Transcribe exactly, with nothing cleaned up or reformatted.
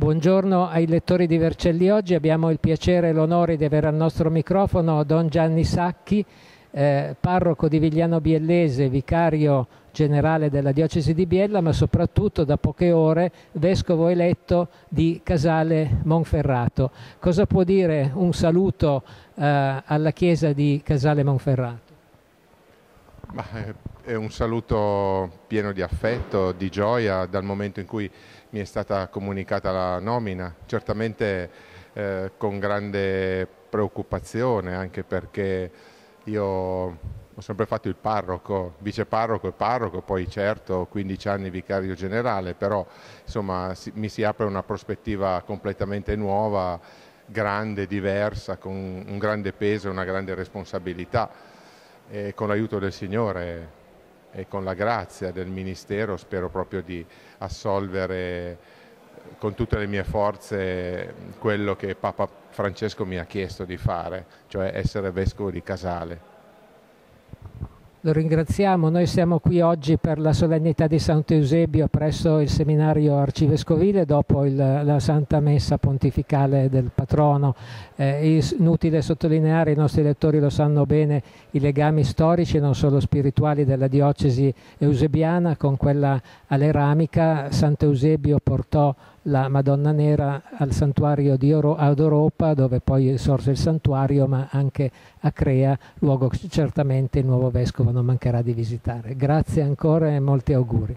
Buongiorno ai lettori di Vercelli Oggi. Abbiamo il piacere e l'onore di avere al nostro microfono Don Gianni Sacchi, eh, parroco di Vigliano Biellese, vicario generale della Diocesi di Biella, ma soprattutto da poche ore vescovo eletto di Casale Monferrato. Cosa può dire un saluto eh, alla chiesa di Casale Monferrato? Ma è un saluto pieno di affetto, di gioia, dal momento in cui mi è stata comunicata la nomina, certamente eh, con grande preoccupazione, anche perché io ho sempre fatto il parroco, viceparroco e parroco, poi certo quindici anni vicario generale, però insomma si, mi si apre una prospettiva completamente nuova, grande, diversa, con un grande peso e una grande responsabilità, e con l'aiuto del Signore e con la grazia del Ministero spero proprio di assolvere con tutte le mie forze quello che Papa Francesco mi ha chiesto di fare, cioè essere vescovo di Casale. Lo ringraziamo. Noi siamo qui oggi per la solennità di Sant'Eusebio presso il seminario arcivescovile dopo il, la Santa Messa Pontificale del Patrono. Eh, è inutile sottolineare, i nostri lettori lo sanno bene, i legami storici non solo spirituali della diocesi eusebiana con quella aleramica. Sant'Eusebio portò la Madonna Nera al santuario di Oro- ad Oropa, dove poi sorse il santuario, ma anche a Crea, luogo che certamente il nuovo vescovo non mancherà di visitare. Grazie ancora e molti auguri.